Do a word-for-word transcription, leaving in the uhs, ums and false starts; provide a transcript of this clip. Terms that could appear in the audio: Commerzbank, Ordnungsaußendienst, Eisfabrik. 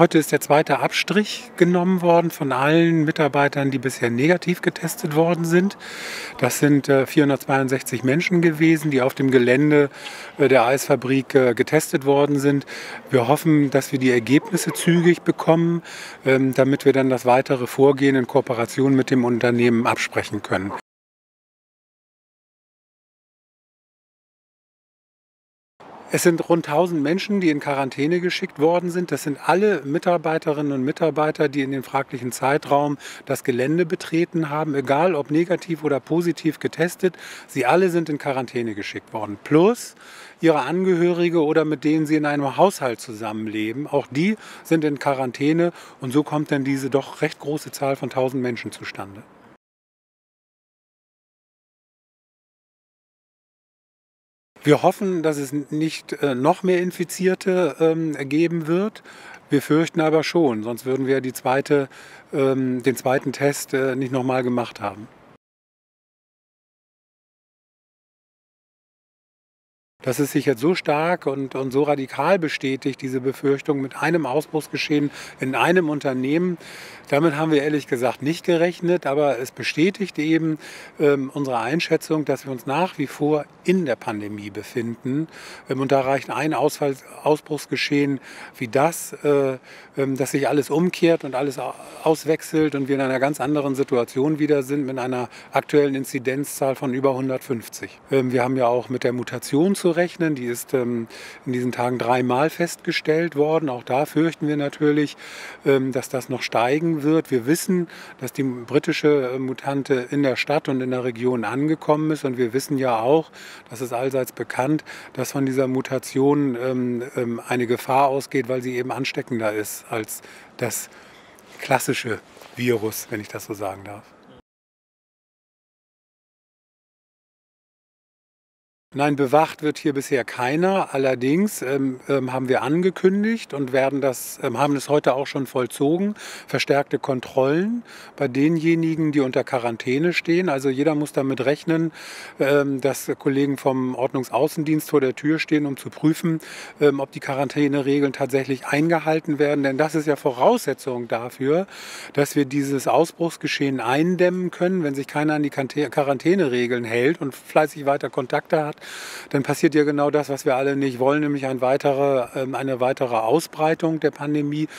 Heute ist der zweite Abstrich genommen worden von allen Mitarbeitern, die bisher negativ getestet worden sind. Das sind vierhundertzweiundsechzig Menschen gewesen, die auf dem Gelände der Eisfabrik getestet worden sind. Wir hoffen, dass wir die Ergebnisse zügig bekommen, damit wir dann das weitere Vorgehen in Kooperation mit dem Unternehmen absprechen können. Es sind rund tausend Menschen, die in Quarantäne geschickt worden sind. Das sind alle Mitarbeiterinnen und Mitarbeiter, die in dem fraglichen Zeitraum das Gelände betreten haben, egal ob negativ oder positiv getestet. Sie alle sind in Quarantäne geschickt worden. Plus ihre Angehörige oder mit denen sie in einem Haushalt zusammenleben. Auch die sind in Quarantäne und so kommt dann diese doch recht große Zahl von tausend Menschen zustande. Wir hoffen, dass es nicht noch mehr Infizierte geben wird. Wir fürchten aber schon, sonst würden wir die zweite, den zweiten Test nicht nochmal gemacht haben. Dass es sich jetzt so stark und, und so radikal bestätigt, diese Befürchtung mit einem Ausbruchsgeschehen in einem Unternehmen, damit haben wir ehrlich gesagt nicht gerechnet, aber es bestätigt eben ähm, unsere Einschätzung, dass wir uns nach wie vor in der Pandemie befinden. Ähm, und da reicht ein Ausfall, Ausbruchsgeschehen wie das, äh, äh, dass sich alles umkehrt und alles auswechselt und wir in einer ganz anderen Situation wieder sind mit einer aktuellen Inzidenzzahl von über hundertfünfzig. Ähm, wir haben ja auch mit der Mutation zu rechnen. Die ist ähm, in diesen Tagen dreimal festgestellt worden. Auch da fürchten wir natürlich, ähm, dass das noch steigen wird. Wir wissen, dass die britische Mutante in der Stadt und in der Region angekommen ist. Und wir wissen ja auch, das ist allseits bekannt, dass von dieser Mutation ähm, ähm, eine Gefahr ausgeht, weil sie eben ansteckender ist als das klassische Virus, wenn ich das so sagen darf. Nein, bewacht wird hier bisher keiner. Allerdings ähm, ähm, haben wir angekündigt und werden das, ähm, haben das heute auch schon vollzogen, verstärkte Kontrollen bei denjenigen, die unter Quarantäne stehen. Also jeder muss damit rechnen, ähm, dass Kollegen vom Ordnungsaußendienst vor der Tür stehen, um zu prüfen, ähm, ob die Quarantäneregeln tatsächlich eingehalten werden. Denn das ist ja Voraussetzung dafür, dass wir dieses Ausbruchsgeschehen eindämmen können. Wenn sich keiner an die Quarantäneregeln hält und fleißig weiter Kontakte hat, dann passiert ja genau das, was wir alle nicht wollen, nämlich eine weitere, eine weitere Ausbreitung der Pandemie.